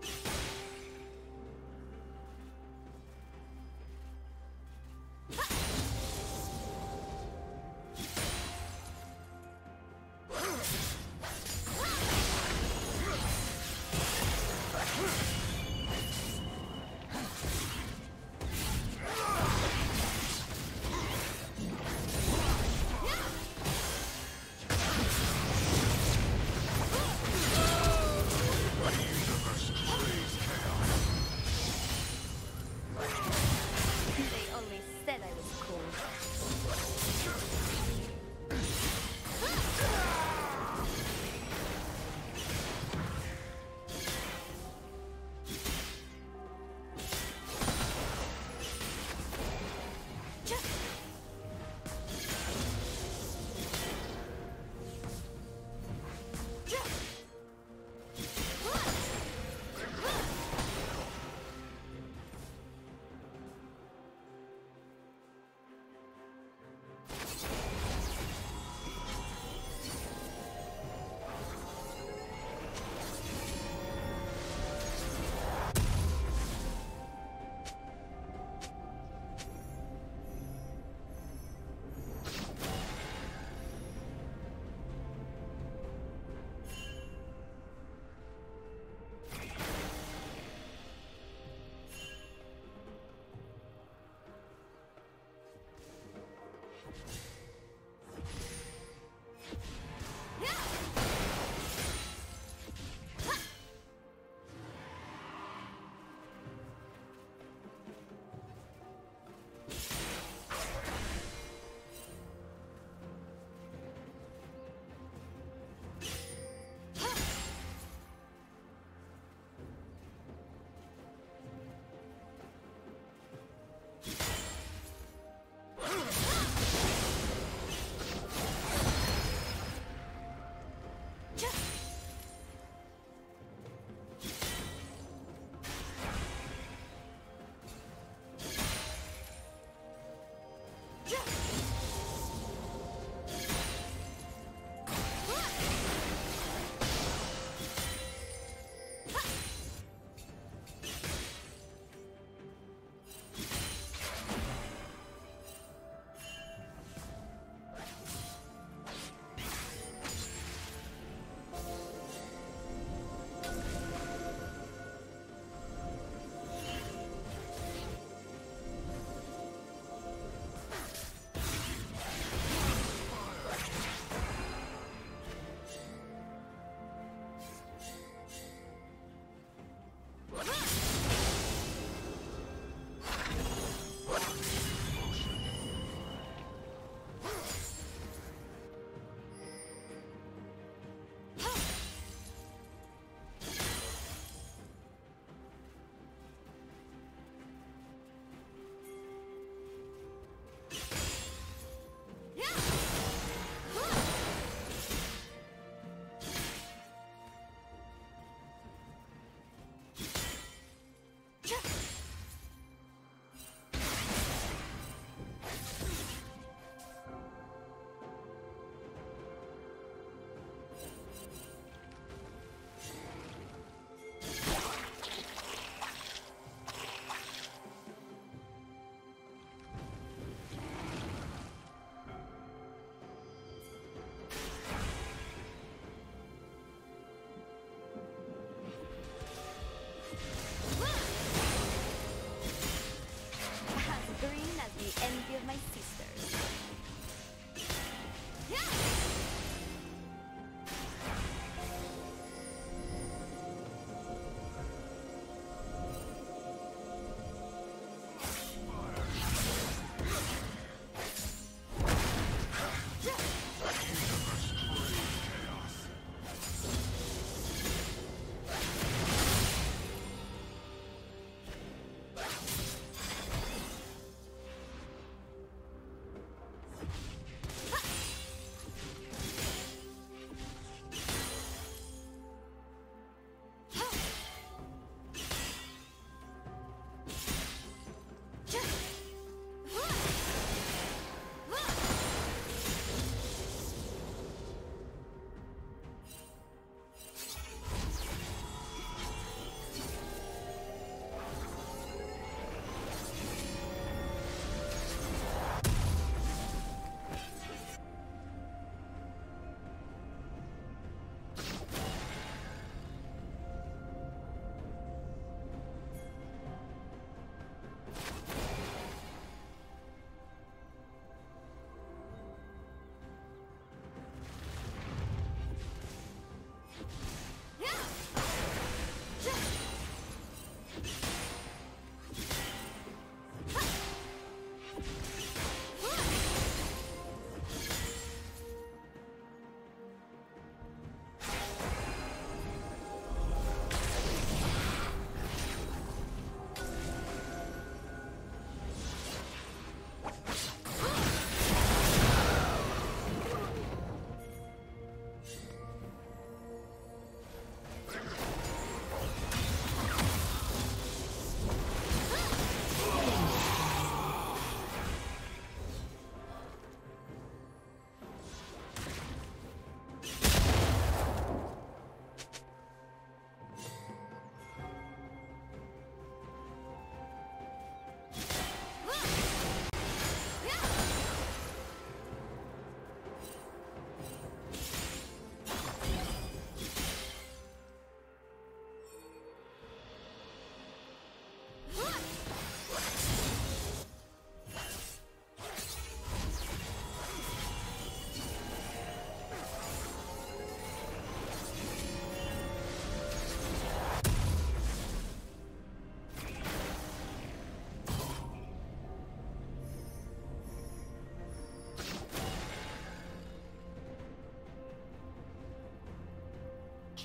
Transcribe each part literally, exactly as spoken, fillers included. Please.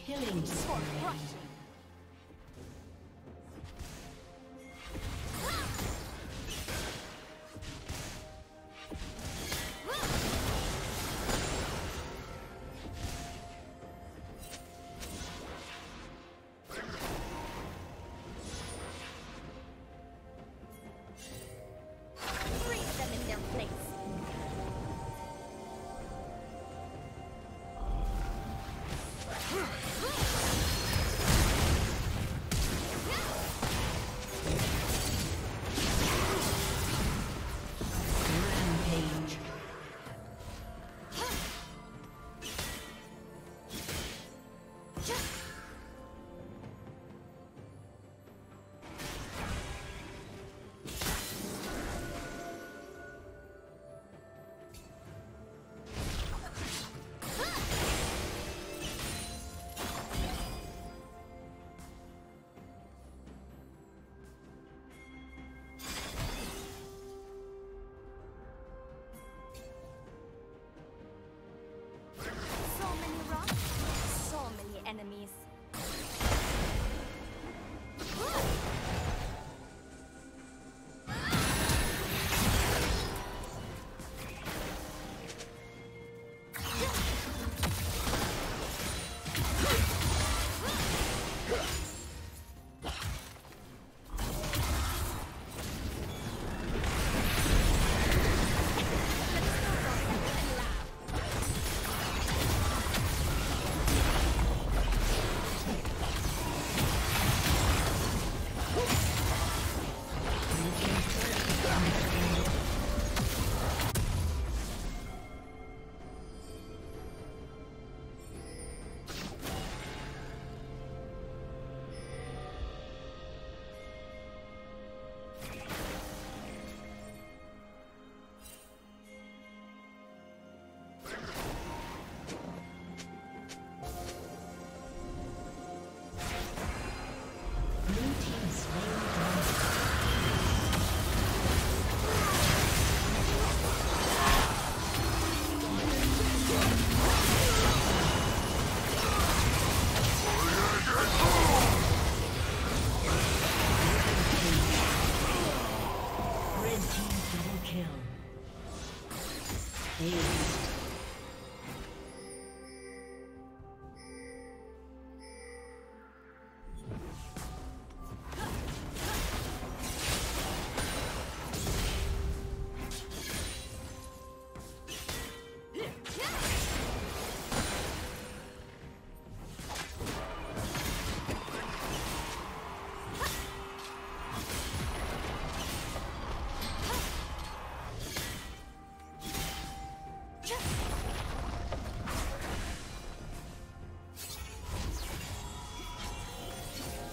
Killing spree. Enemies.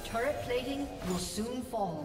Turret plating will soon fall.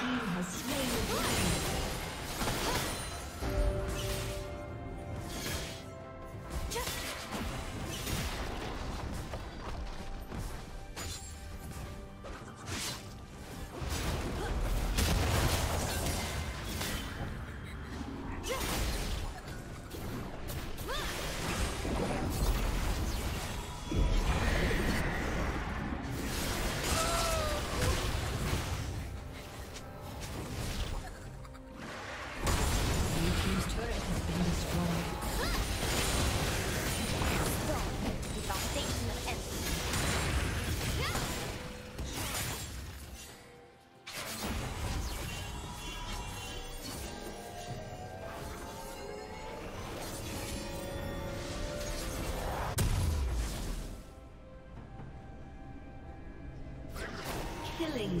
Team has slain the dragon. Killing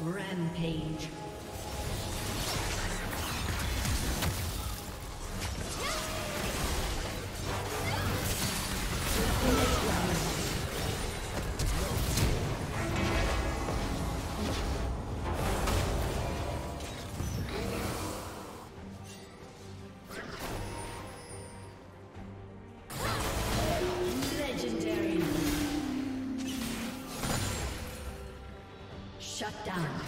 Rampage. Shut down. Shut down.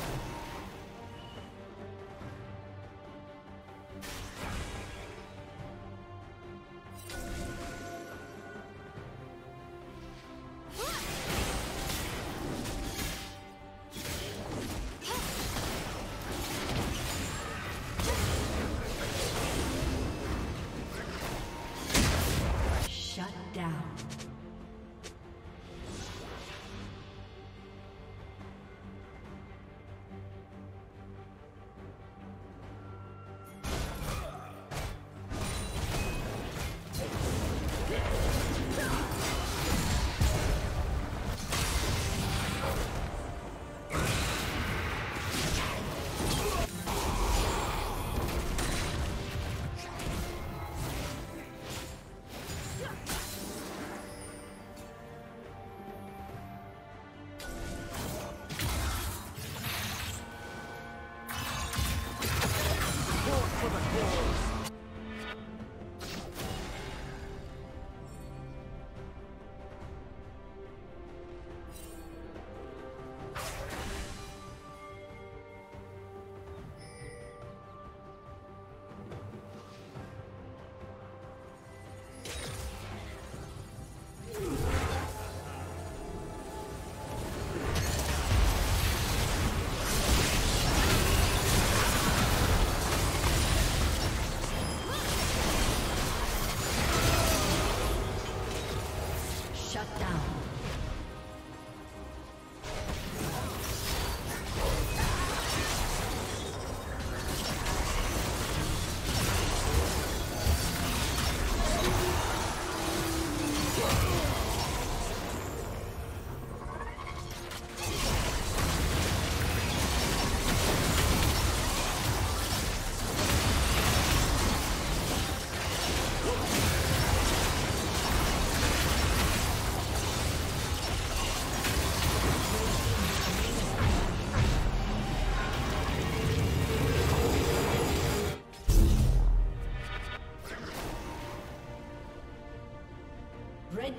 for the cause. Red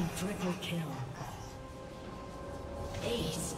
Team triple kill. Ace.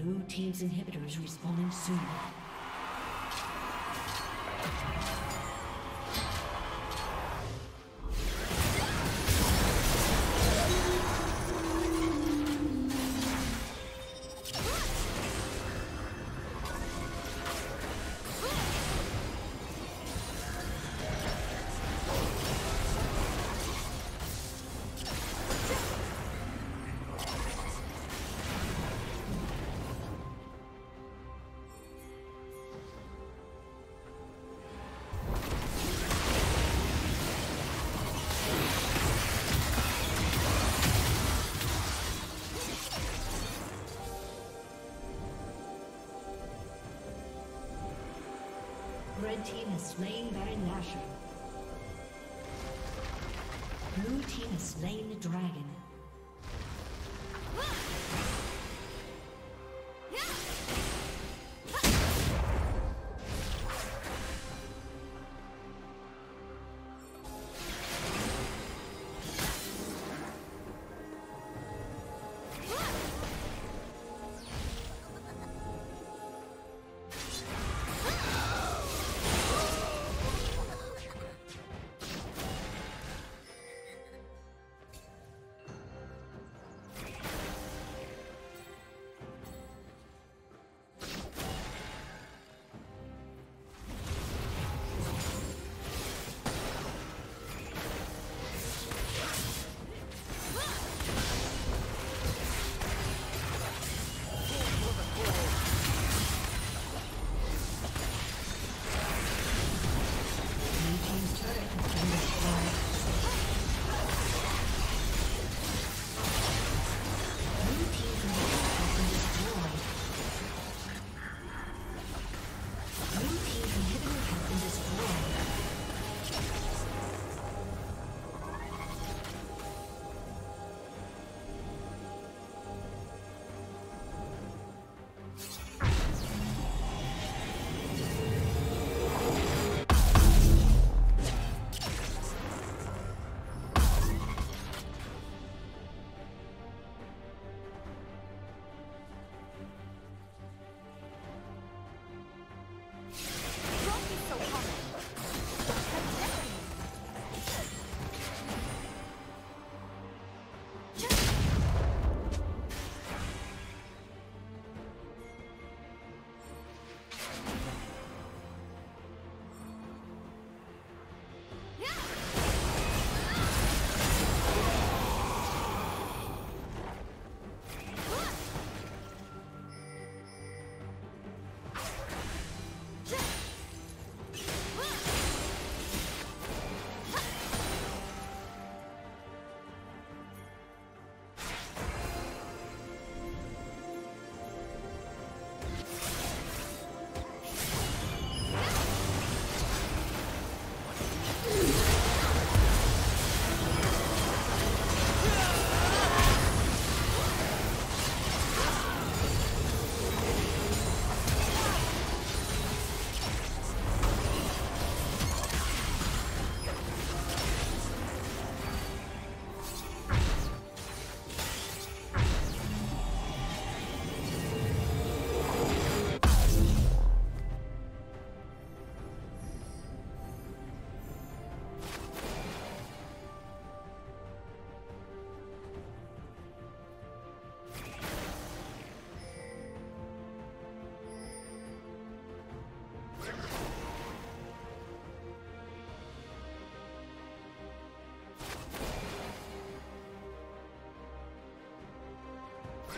Blue team's inhibitor is respawning soon. Red team has slain Baron Nashor. Blue team has slain the dragon.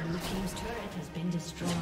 Blue team's turret has been destroyed.